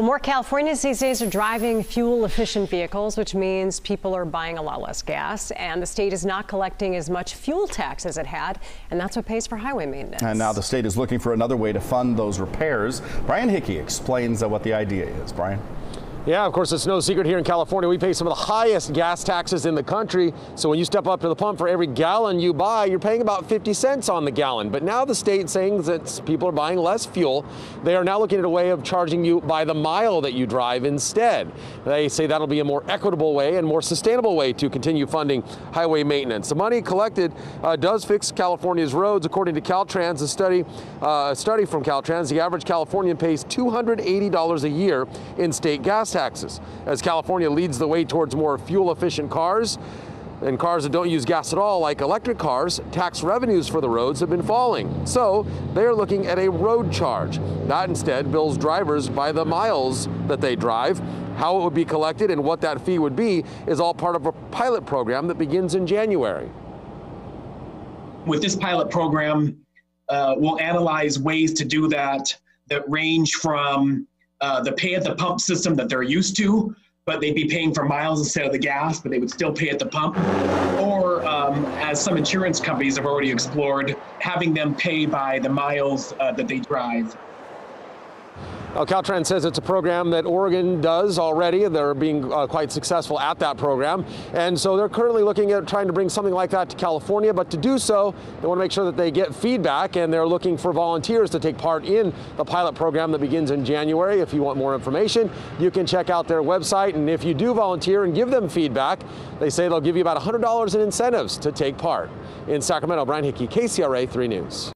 Well, more Californians these days are driving fuel-efficient vehicles, which means people are buying a lot less gas, and the state is not collecting as much fuel tax as it had, and that's what pays for highway maintenance. And now the state is looking for another way to fund those repairs. Brian Hickey explains what the idea is. Brian? Yeah, of course, it's no secret here in California we pay some of the highest gas taxes in the country. So when you step up to the pump for every gallon you buy, you're paying about 50 cents on the gallon. But now the state's saying that people are buying less fuel. They are now looking at a way of charging you by the mile that you drive instead. They say that'll be a more equitable way and more sustainable way to continue funding highway maintenance. The money collected does fix California's roads. According to Caltrans, a study from Caltrans, the average Californian pays $280 a year in state gas taxes. As California leads the way towards more fuel-efficient cars and cars that don't use gas at all, like electric cars, tax revenues for the roads have been falling. So they are looking at a road charge. That instead bills drivers by the miles that they drive. How it would be collected and what that fee would be is all part of a pilot program that begins in January. With this pilot program, we'll analyze ways to do that range from the pay at the pump system that they're used to, but they'd be paying for miles instead of the gas, but they would still pay at the pump. Or, as some insurance companies have already explored, having them pay by the miles that they drive. Well, Caltrans says it's a program that Oregon does already. They're being quite successful at that program. And so they're currently looking at trying to bring something like that to California. But to do so, they want to make sure that they get feedback, and they're looking for volunteers to take part in the pilot program that begins in January. If you want more information, you can check out their website. And if you do volunteer and give them feedback, they say they'll give you about $100 in incentives to take part. In Sacramento, Brian Hickey, KCRA 3 News.